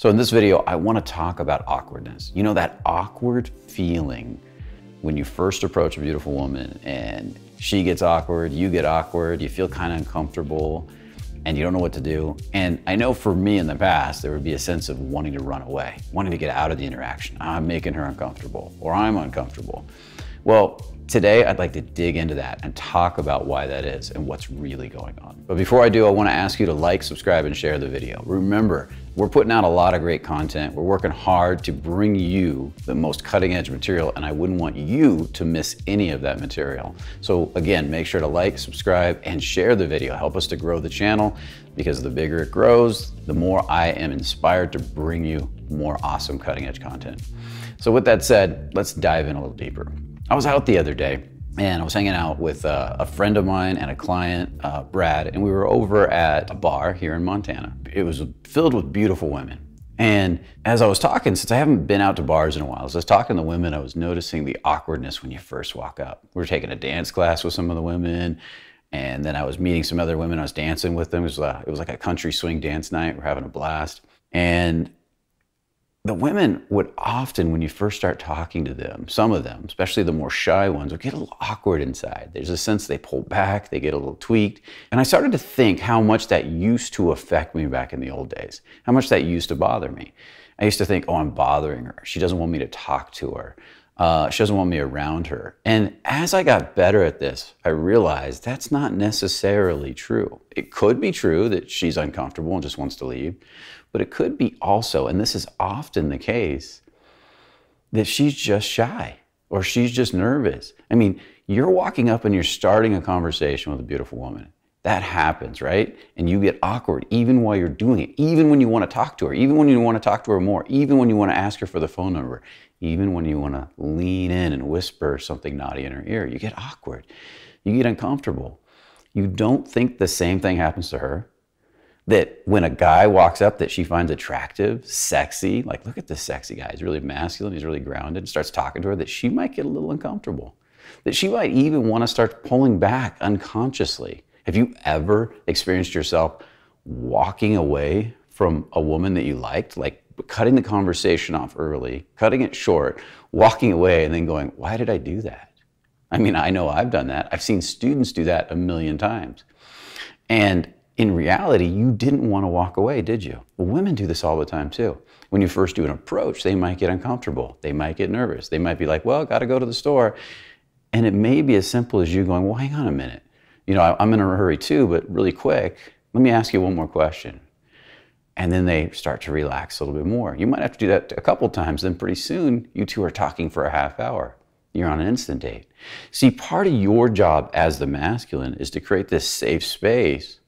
So in this video, I want to talk about awkwardness. You know, that awkward feeling when you first approach a beautiful woman and she gets awkward, you get awkward, you feel kind of uncomfortable and you don't know what to do. And I know for me in the past, there would be a sense of wanting to run away, wanting to get out of the interaction. I'm making her uncomfortable or I'm uncomfortable. Well, today I'd like to dig into that and talk about why that is and what's really going on. But before I do, I want to ask you to like, subscribe, and share the video. Remember, we're putting out a lot of great content. We're working hard to bring you the most cutting edge material, and I wouldn't want you to miss any of that material. So again, make sure to like, subscribe, and share the video. Help us to grow the channel, because the bigger it grows, the more I am inspired to bring you more awesome cutting edge content. So with that said, let's dive in a little deeper. I was out the other day and I was hanging out with a friend of mine and a client, Brad, and we were over at a bar here in Montana. It was filled with beautiful women. And as I was talking, since I haven't been out to bars in a while, as I was talking to women, I was noticing the awkwardness when you first walk up. We were taking a dance class with some of the women, and then I was meeting some other women. I was dancing with them. It was like a country swing dance night. We're having a blast. And the women would often, when you first start talking to them, some of them, especially the more shy ones, would get a little awkward inside. There's a sense they pull back, they get a little tweaked. And I started to think how much that used to affect me back in the old days, how much that used to bother me. I used to think, oh, I'm bothering her. She doesn't want me to talk to her. She doesn't want me around her. And as I got better at this, I realized that's not necessarily true. It could be true that she's uncomfortable and just wants to leave, but it could be also, and this is often the case, that she's just shy or she's just nervous. I mean, you're walking up and you're starting a conversation with a beautiful woman. That happens, right? And you get awkward even while you're doing it, even when you want to talk to her, even when you want to talk to her more, even when you want to ask her for the phone number, even when you want to lean in and whisper something naughty in her ear. You get awkward. You get uncomfortable. You don't think the same thing happens to her, that when a guy walks up that she finds attractive, sexy, like, look at this sexy guy, he's really masculine, he's really grounded, and starts talking to her, that she might get a little uncomfortable, that she might even want to start pulling back unconsciously. Have you ever experienced yourself walking away from a woman that you liked, like cutting the conversation off early, cutting it short, walking away, and then going, why did I do that? I mean, I know I've done that. I've seen students do that a million times. And in reality, you didn't want to walk away, did you? Well, women do this all the time too. When you first do an approach, they might get uncomfortable. They might get nervous. They might be like, well, got to go to the store. And it may be as simple as you going, well, hang on a minute. You know, I'm in a hurry too, but really quick, let me ask you one more question. And then they start to relax a little bit more. You might have to do that a couple times, then pretty soon you two are talking for a half hour. You're on an instant date. See, part of your job as the masculine is to create this safe space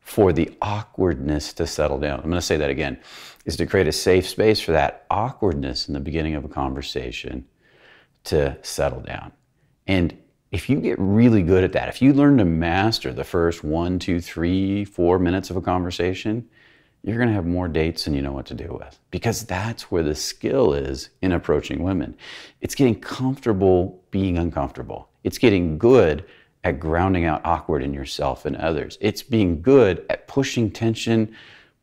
for the awkwardness to settle down. I'm gonna say that again, is to create a safe space for that awkwardness in the beginning of a conversation to settle down. And if you get really good at that, if you learn to master the first 1, 2, 3, 4 minutes of a conversation, you're gonna have more dates than you know what to do with, because that's where the skill is in approaching women. It's getting comfortable being uncomfortable. It's getting good at grounding out awkward in yourself and others. It's being good at pushing tension,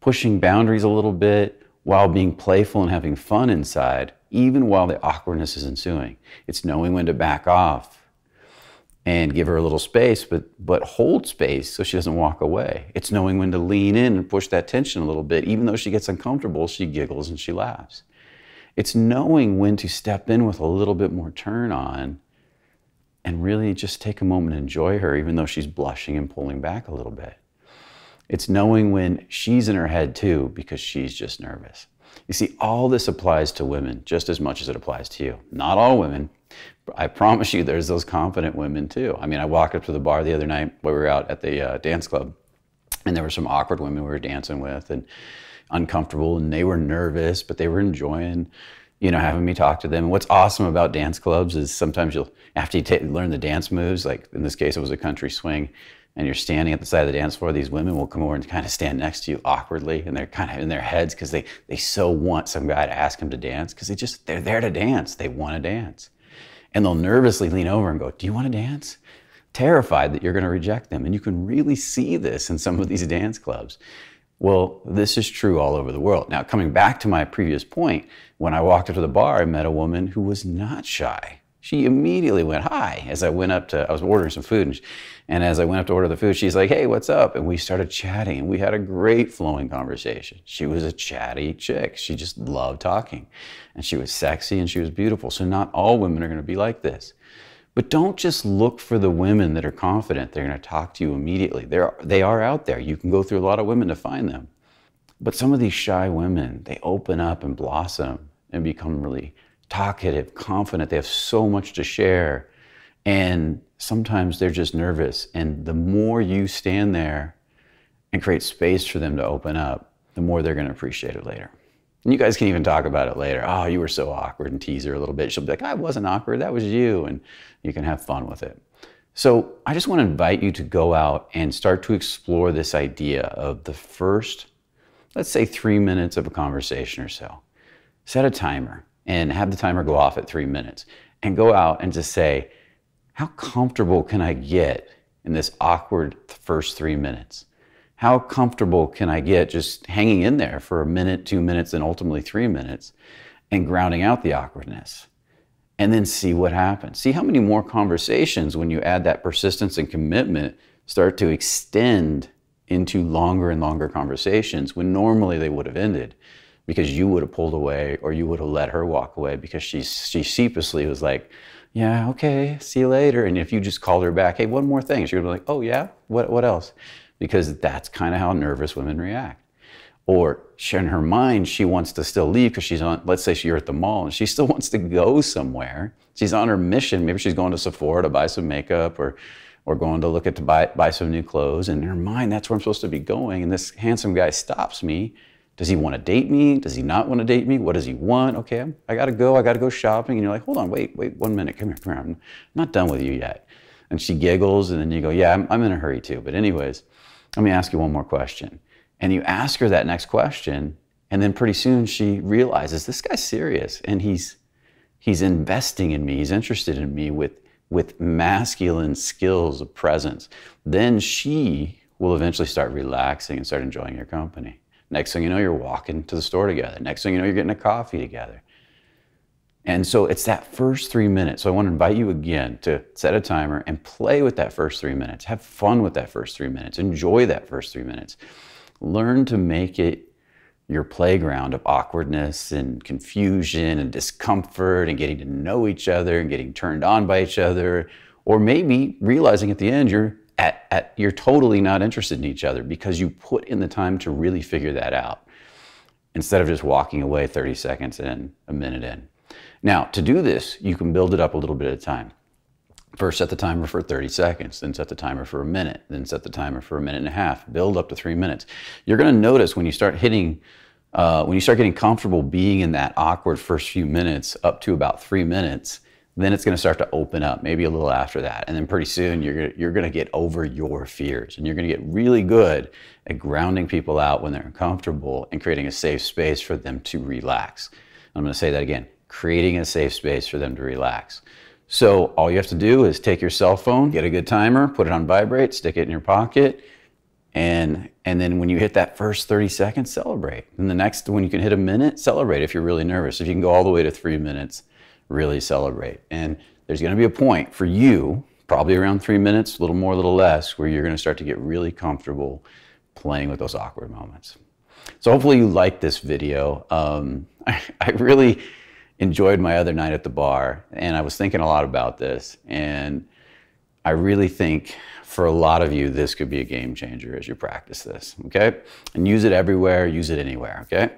pushing boundaries a little bit while being playful and having fun inside, even while the awkwardness is ensuing. It's knowing when to back off and give her a little space, but hold space so she doesn't walk away. It's knowing when to lean in and push that tension a little bit. Even though she gets uncomfortable, she giggles and she laughs. It's knowing when to step in with a little bit more turn on and really just take a moment and enjoy her, even though she's blushing and pulling back a little bit. It's knowing when she's in her head too, because she's just nervous. You see, all this applies to women just as much as it applies to you. Not all women. I promise you there's those confident women too. I mean, I walked up to the bar the other night where we were out at the dance club, and there were some awkward women we were dancing with and uncomfortable, and they were nervous, but they were enjoying, you know, having me talk to them. And what's awesome about dance clubs is sometimes you'll, after you learn the dance moves, like in this case it was a country swing, and you're standing at the side of the dance floor, these women will come over and kind of stand next to you awkwardly, and they're kind of in their heads because they so want some guy to ask them to dance, because they're there to dance. They want to dance. And they'll nervously lean over and go, do you want to dance? Terrified that you're going to reject them. And you can really see this in some of these dance clubs. Well, this is true all over the world. Now, coming back to my previous point, when I walked up to the bar, I met a woman who was not shy. She immediately went, hi, as I went up to, I was ordering some food, and as I went up to order the food, she's like, hey, what's up? And we started chatting, and we had a great flowing conversation. She was a chatty chick. She just loved talking, and she was sexy, and she was beautiful. So not all women are going to be like this. But don't just look for the women that are confident. They're going to talk to you immediately. They are out there. You can go through a lot of women to find them. But some of these shy women, they open up and blossom and become really talkative, confident. They have so much to share. And sometimes they're just nervous. And the more you stand there and create space for them to open up, the more they're going to appreciate it later. And you guys can even talk about it later. Oh, you were so awkward, and tease her a little bit. She'll be like, I wasn't awkward, that was you. And you can have fun with it. So I just want to invite you to go out and start to explore this idea of the first, let's say, 3 minutes of a conversation or so. Set a timer and have the timer go off at 3 minutes, and go out and just say, how comfortable can I get in this awkward first 3 minutes? How comfortable can I get just hanging in there for a minute, 2 minutes, and ultimately 3 minutes, and grounding out the awkwardness? And then see what happens. See how many more conversations, when you add that persistence and commitment, start to extend into longer and longer conversations when normally they would have ended because you would have pulled away, or you would have let her walk away because she sheepishly was like, yeah, okay, see you later. And if you just called her back, hey, one more thing, she would be like, oh yeah, what else? Because that's kind of how nervous women react. Or in her mind, she wants to still leave because she's on, let's say you're at the mall and she still wants to go somewhere. She's on her mission. Maybe she's going to Sephora to buy some makeup, or going to buy some new clothes. And in her mind, that's where I'm supposed to be going. And this handsome guy stops me. Does he want to date me? Does he not want to date me? What does he want? Okay, I gotta go shopping. And you're like, hold on, wait 1 minute, come here. I'm not done with you yet. And she giggles, and then you go, yeah, I'm in a hurry too. But anyways, let me ask you one more question. And you ask her that next question, and then pretty soon she realizes this guy's serious, and he's investing in me, he's interested in me with masculine skills of presence. Then she will eventually start relaxing and start enjoying your company. Next thing you know, you're walking to the store together. Next thing you know, you're getting a coffee together. And so it's that first 3 minutes. So I want to invite you again to set a timer and play with that first 3 minutes. Have fun with that first 3 minutes. Enjoy that first 3 minutes. Learn to make it your playground of awkwardness and confusion and discomfort and getting to know each other and getting turned on by each other. Or maybe realizing at the end you're totally not interested in each other because you put in the time to really figure that out, instead of just walking away 30 seconds in, a minute in. Now, to do this, you can build it up a little bit at a time. First, set the timer for 30 seconds, then set the timer for a minute, then set the timer for a minute and a half, build up to 3 minutes. You're going to notice when you start getting comfortable being in that awkward first few minutes up to about 3 minutes, then it's going to start to open up, maybe a little after that. And then pretty soon you're going to get over your fears, and you're going to get really good at grounding people out when they're uncomfortable and creating a safe space for them to relax. I'm going to say that again. Creating a safe space for them to relax. So all you have to do is take your cell phone, get a good timer, put it on vibrate, stick it in your pocket, and then when you hit that first 30 seconds, celebrate. And the next, when you can hit a minute, celebrate if you're really nervous. If you can go all the way to 3 minutes, really celebrate. And there's going to be a point for you, probably around 3 minutes, a little more, a little less, where you're going to start to get really comfortable playing with those awkward moments. So hopefully you like this video. I really enjoyed my other night at the bar, and I was thinking a lot about this, and I really think for a lot of you this could be a game changer as you practice this, okay? And use it everywhere, use it anywhere, okay?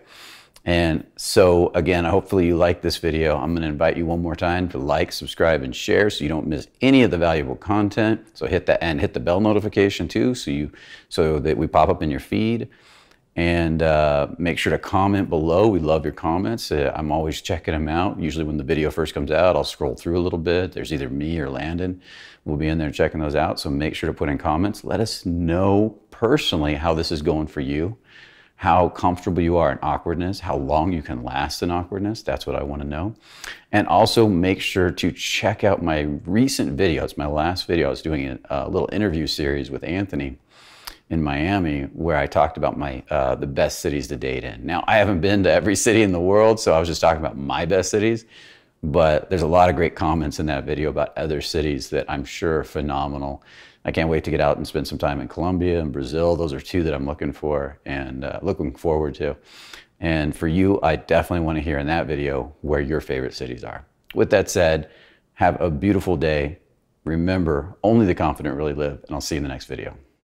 And so again, hopefully you like this video. I'm going to invite you one more time to like, subscribe, and share so you don't miss any of the valuable content. So hit the bell notification too, so that we pop up in your feed. And make sure to comment below. We love your comments. I'm always checking them out. Usually when the video first comes out, I'll scroll through a little bit. There's either me or Landon. We'll be in there checking those out. So make sure to put in comments. Let us know personally how this is going for you, how comfortable you are in awkwardness, how long you can last in awkwardness. That's what I want to know. And also make sure to check out my recent video. It's my last video. I was doing a little interview series with Anthony. in Miami where I talked about my the best cities to date in. Now, I haven't been to every city in the world, so I was just talking about my best cities, but there's a lot of great comments in that video about other cities that I'm sure are phenomenal. I can't wait to get out and spend some time in Colombia and Brazil. Those are two that I'm looking for and looking forward to. And for you, I definitely want to hear in that video where your favorite cities are. With that said, have a beautiful day. Remember, only the confident really live, and I'll see you in the next video.